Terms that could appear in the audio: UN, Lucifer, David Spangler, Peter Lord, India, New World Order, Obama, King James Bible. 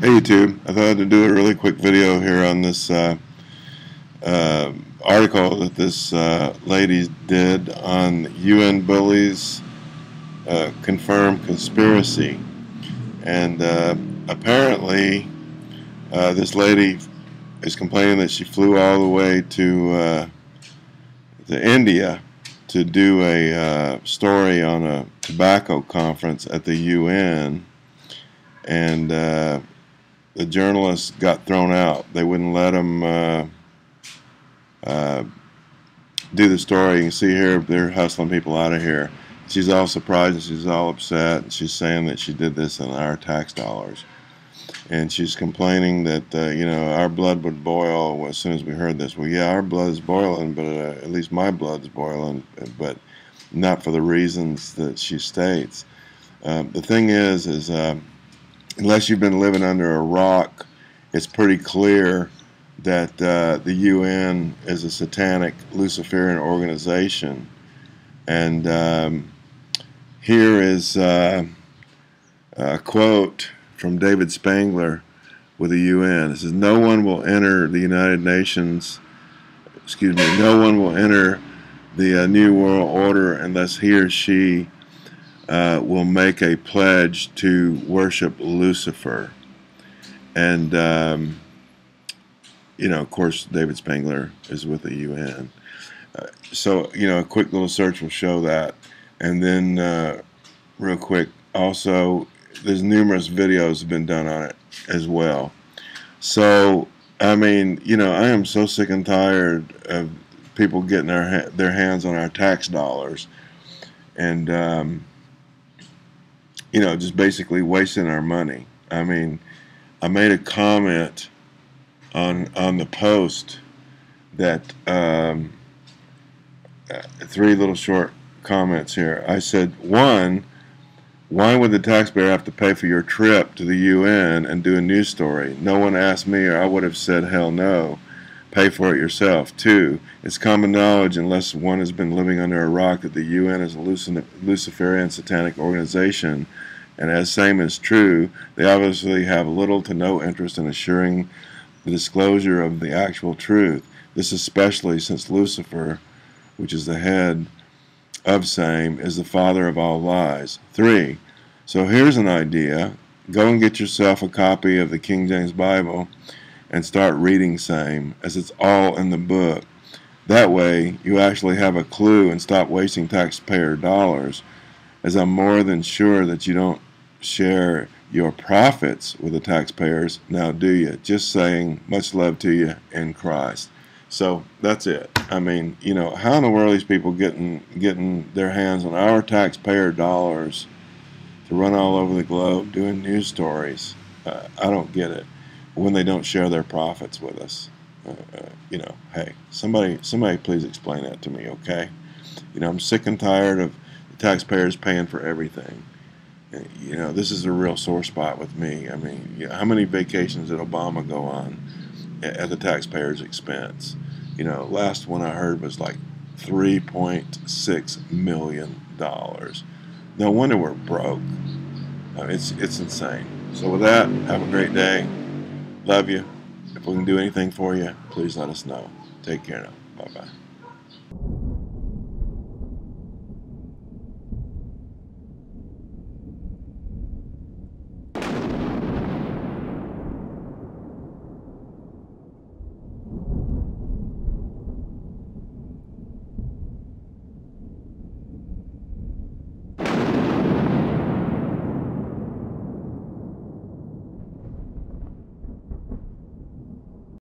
Hey YouTube, I thought I'd do a really quick video here on this article that this lady did on UN bullies confirm conspiracy. And apparently this lady is complaining that she flew all the way to India to do a story on a tobacco conference at the UN, and the journalists got thrown out. They wouldn't let them do the story. You can see here they're hustling people out of here. She's all surprised and she's all upset, and she's saying that she did this in our tax dollars. And she's complaining that you know, our blood would boil as soon as we heard this. Well, yeah, our blood's boiling, but at least my blood's boiling, but not for the reasons that she states. The thing is unless you've been living under a rock, it's pretty clear that the UN is a satanic Luciferian organization. And here is a quote from David Spangler with the UN. It says, "No one will enter the United Nations, excuse me, no one will enter the New World Order unless he or she will make a pledge to worship Lucifer." And you know, of course, David Spangler is with the UN, so you know, a quick little search will show that. And then real quick, also there's numerous videos have been done on it as well. So I mean, you know, I am so sick and tired of people getting their hands on our tax dollars, and you know, just basically wasting our money. I mean, I made a comment on the post that three little short comments here. I said, one, why would the taxpayer have to pay for your trip to the UN and do a news story? No one asked me, or I would have said, hell no. Pay for it yourself. Two, it's common knowledge, unless one has been living under a rock, that the UN is a Luciferian satanic organization, and as same is true, they obviously have little to no interest in assuring the disclosure of the actual truth. This especially since Lucifer, which is the head of same, is the father of all lies. Three, so here's an idea. Go and get yourself a copy of the King James Bible and start reading same, as it's all in the book. That way you actually have a clue and stop wasting taxpayer dollars, as I'm more than sure that you don't share your profits with the taxpayers now, do you? Just saying, much love to you in Christ. So that's it. I mean, you know, how in the world are these people getting their hands on our taxpayer dollars to run all over the globe doing news stories? I don't get it, when they don't share their profits with us. You know, hey, somebody please explain that to me, okay? You know, I'm sick and tired of the taxpayers paying for everything. You know, this is a real sore spot with me. I mean, you know, how many vacations did Obama go on at the taxpayers' expense? You know, last one I heard was like $3.6 million. No wonder we're broke. I mean, it's insane. So with that, have a great day. Love you. If we can do anything for you, please let us know. Take care now. Bye-bye.